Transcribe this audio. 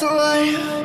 Alive.